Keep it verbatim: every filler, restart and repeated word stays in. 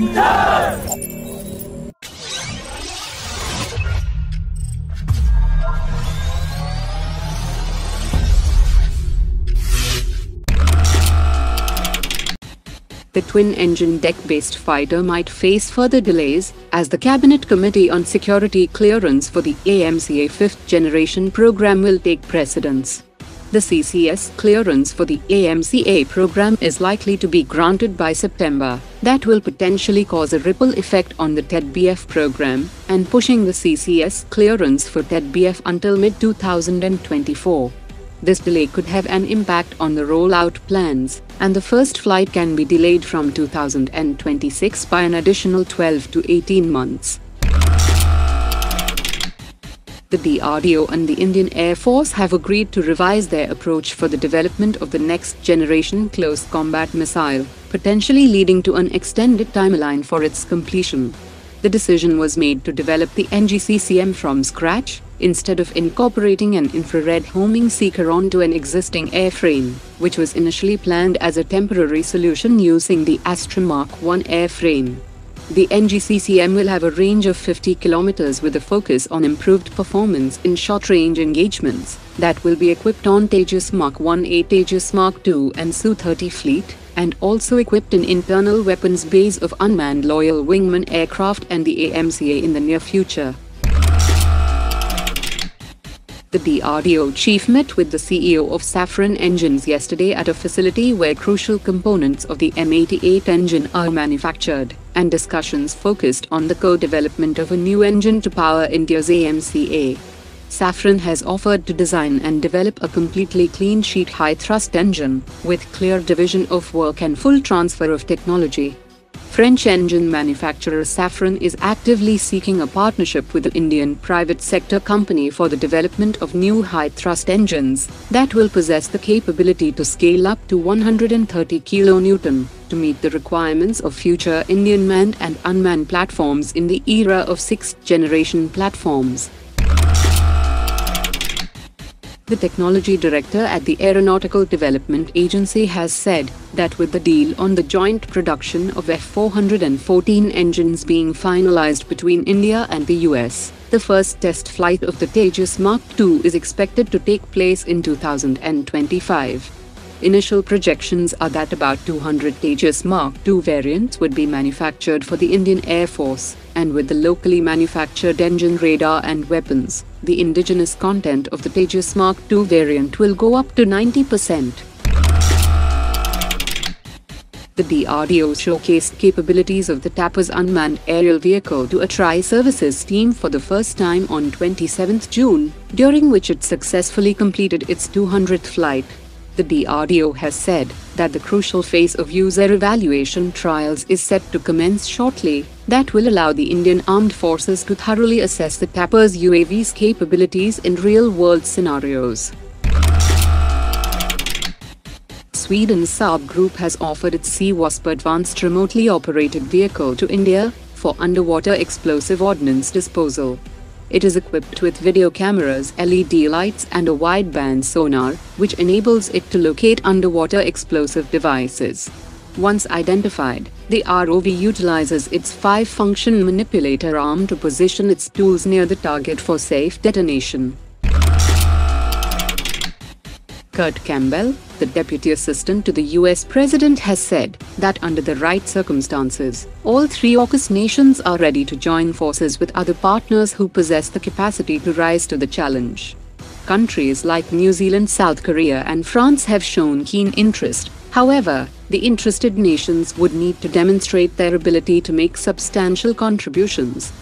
Does! The twin-engine deck-based fighter might face further delays, as the Cabinet Committee on Security clearance for the A M C A fifth generation program will take precedence. The C C S clearance for the A M C A program is likely to be granted by September. That will potentially cause a ripple effect on the T E D B F program, and pushing the C C S clearance for T E D B F until mid two thousand twenty-four. This delay could have an impact on the rollout plans, and the first flight can be delayed from two thousand twenty-six by an additional twelve to eighteen months. The D R D O and the Indian Air Force have agreed to revise their approach for the development of the next-generation close combat missile, potentially leading to an extended timeline for its completion. The decision was made to develop the N G C C M from scratch, instead of incorporating an infrared homing seeker onto an existing airframe, which was initially planned as a temporary solution using the Astra Mark one airframe. The N G C C M will have a range of fifty kilometers with a focus on improved performance in short-range engagements, that will be equipped on Tejas Mark one A, Tejas Mark two and S U thirty fleet, and also equipped in internal weapons base of unmanned Loyal Wingman aircraft and the A M C A in the near future. The D R D O chief met with the C E O of Safran Engines yesterday at a facility where crucial components of the M eighty-eight engine are manufactured, and discussions focused on the co-development of a new engine to power India's A M C A. Safran has offered to design and develop a completely clean-sheet high-thrust engine, with clear division of work and full transfer of technology. French engine manufacturer Safran is actively seeking a partnership with an Indian private sector company for the development of new high-thrust engines that will possess the capability to scale up to one hundred thirty kilonewtons to meet the requirements of future Indian manned and unmanned platforms in the era of sixth-generation platforms. The Technology Director at the Aeronautical Development Agency has said that with the deal on the joint production of F four fourteen engines being finalized between India and the U S, the first test flight of the Tejas Mark two is expected to take place in two thousand twenty-five. Initial projections are that about two hundred Tejas Mark two variants would be manufactured for the Indian Air Force, and with the locally manufactured engine, radar and weapons, the indigenous content of the Tejas Mark two variant will go up to ninety percent. The D R D O showcased capabilities of the TAPAS unmanned aerial vehicle to a tri-services team for the first time on the twenty-seventh of June, during which it successfully completed its two hundredth flight. The D R D O has said that the crucial phase of user evaluation trials is set to commence shortly, that will allow the Indian Armed Forces to thoroughly assess the TAPAS U A V's capabilities in real-world scenarios. Sweden's Saab Group has offered its Sea Wasp Advanced Remotely Operated Vehicle to India for underwater explosive ordnance disposal. It is equipped with video cameras, L E D lights and a wideband sonar, which enables it to locate underwater explosive devices. Once identified, the R O V utilizes its five-function manipulator arm to position its tools near the target for safe detonation. Kurt Campbell, the Deputy Assistant to the U S President, has said that under the right circumstances, all three AUKUS nations are ready to join forces with other partners who possess the capacity to rise to the challenge. Countries like New Zealand, South Korea and France have shown keen interest. However, the interested nations would need to demonstrate their ability to make substantial contributions.